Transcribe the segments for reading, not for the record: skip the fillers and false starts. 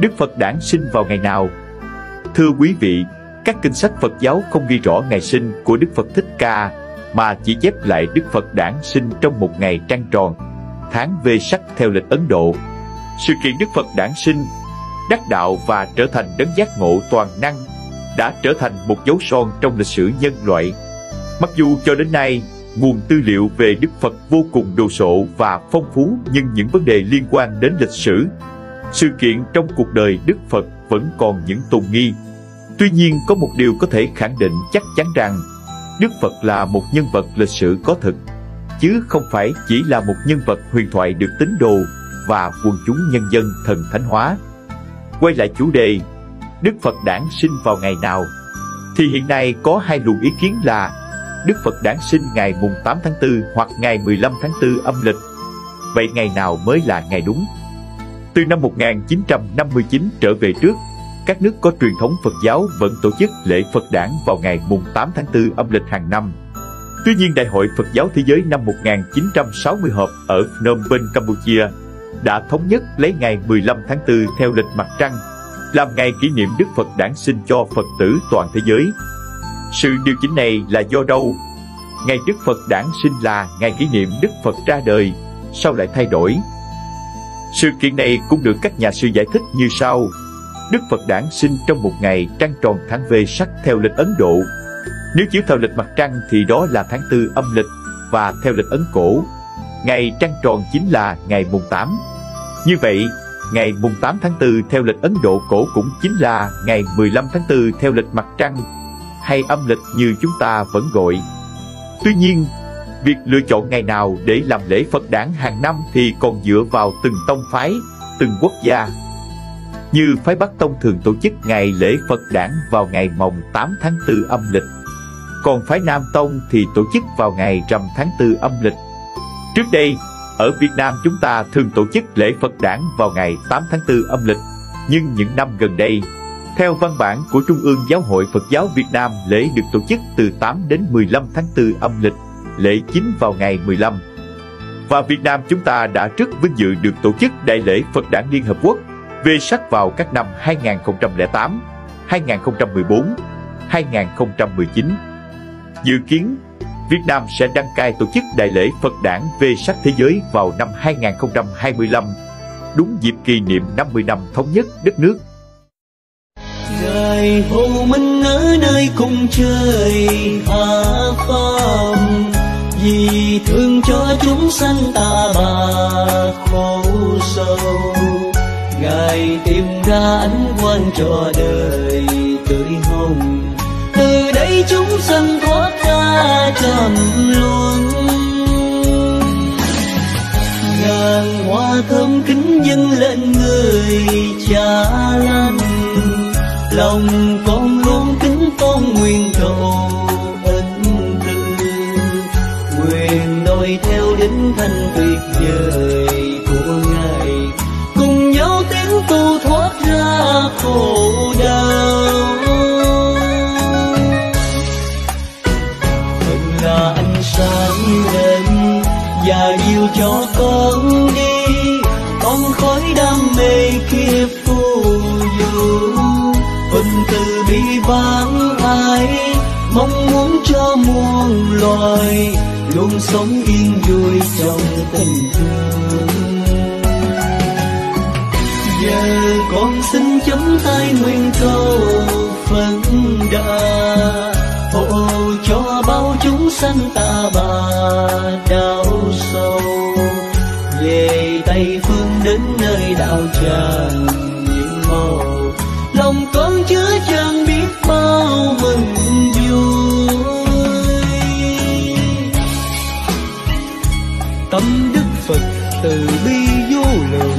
Đức Phật đản sinh vào ngày nào? Thưa quý vị, các kinh sách Phật giáo không ghi rõ ngày sinh của Đức Phật Thích Ca, mà chỉ chép lại Đức Phật đản sinh trong một ngày trăng tròn, tháng Vê Sắc theo lịch Ấn Độ. Sự kiện Đức Phật đản sinh, đắc đạo và trở thành đấng giác ngộ toàn năng đã trở thành một dấu son trong lịch sử nhân loại. Mặc dù cho đến nay, nguồn tư liệu về Đức Phật vô cùng đồ sộ và phong phú, nhưng những vấn đề liên quan đến lịch sử, sự kiện trong cuộc đời Đức Phật vẫn còn những tồn nghi. Tuy nhiên, có một điều có thể khẳng định chắc chắn rằng Đức Phật là một nhân vật lịch sử có thực, chứ không phải chỉ là một nhân vật huyền thoại được tín đồ và quần chúng nhân dân thần thánh hóa. Quay lại chủ đề Đức Phật đản sinh vào ngày nào, thì hiện nay có hai luồng ý kiến là Đức Phật đản sinh ngày mùng 8 tháng 4 hoặc ngày 15 tháng 4 âm lịch. Vậy ngày nào mới là ngày đúng? Từ năm 1959 trở về trước, các nước có truyền thống Phật giáo vẫn tổ chức lễ Phật đản vào ngày mùng 8 tháng 4 âm lịch hàng năm. Tuy nhiên, Đại hội Phật giáo Thế giới năm 1960 họp ở Phnom Penh, Campuchia đã thống nhất lấy ngày 15 tháng 4 theo lịch mặt trăng làm ngày kỷ niệm Đức Phật đản sinh cho Phật tử toàn thế giới. Sự điều chỉnh này là do đâu? Ngày Đức Phật đản sinh là ngày kỷ niệm Đức Phật ra đời, sao lại thay đổi? Sự kiện này cũng được các nhà sư giải thích như sau. Đức Phật đản sinh trong một ngày trăng tròn tháng Vê Sắc theo lịch Ấn Độ. Nếu chiếu theo lịch mặt trăng thì đó là tháng 4 âm lịch, và theo lịch Ấn Cổ, ngày trăng tròn chính là ngày mùng 8. Như vậy, ngày mùng 8 tháng 4 theo lịch Ấn Độ cổ cũng chính là ngày 15 tháng 4 theo lịch mặt trăng, hay âm lịch như chúng ta vẫn gọi. Tuy nhiên, việc lựa chọn ngày nào để làm lễ Phật đản hàng năm thì còn dựa vào từng tông phái, từng quốc gia. Như phái Bắc Tông thường tổ chức ngày lễ Phật đản vào ngày mồng 8 tháng 4 âm lịch, còn phái Nam Tông thì tổ chức vào ngày rằm tháng 4 âm lịch. Trước đây, ở Việt Nam chúng ta thường tổ chức lễ Phật đản vào ngày 8 tháng 4 âm lịch, nhưng những năm gần đây, theo văn bản của Trung ương Giáo hội Phật giáo Việt Nam, lễ được tổ chức từ 8 đến 15 tháng 4 âm lịch, lễ chính vào ngày 15. Và Việt Nam chúng ta đã rất vinh dự được tổ chức Đại lễ Phật đản Liên Hợp Quốc Vê Sắc vào các năm 2008, 2014, 2019. Dự kiến, Việt Nam sẽ đăng cai tổ chức Đại lễ Phật đản Vê Sắc Thế giới vào năm 2025, đúng dịp kỷ niệm 50 năm thống nhất đất nước. Ngài Hồ Minh ở nơi cung trời hạ phàm, vì thương cho chúng sanh ta bà khổ sầu, Ngài tìm ra ánh quang cho đời tươi hồng, từ đây chúng sanh thoát ra trầm luân. Ngàn hoa thơm kính dâng lên người Cha Lan, lòng con luôn kính tôn nguyện cầu ân từ, nguyện noi theo đến thanh tuyệt vời của Ngài, cùng nhau tiến tu thoát ra khổ đau. Thật là ánh sáng lên và yêu cho con đi, con khói đam mê kia phù du. Tình từ bi vãng ai mong muốn cho muôn loài luôn sống yên vui trong tình thương. Giờ con xin chấm tay nguyện cầu Phật đà, hộ cho bao chúng sanh ta bà đau sầu, về Tây Phương đến nơi đạo tràng nhiệm màu, lòng con chứa chẳng biết bao mừng vui. Tâm Đức Phật từ bi vô lượng,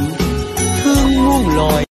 thương muôn loài.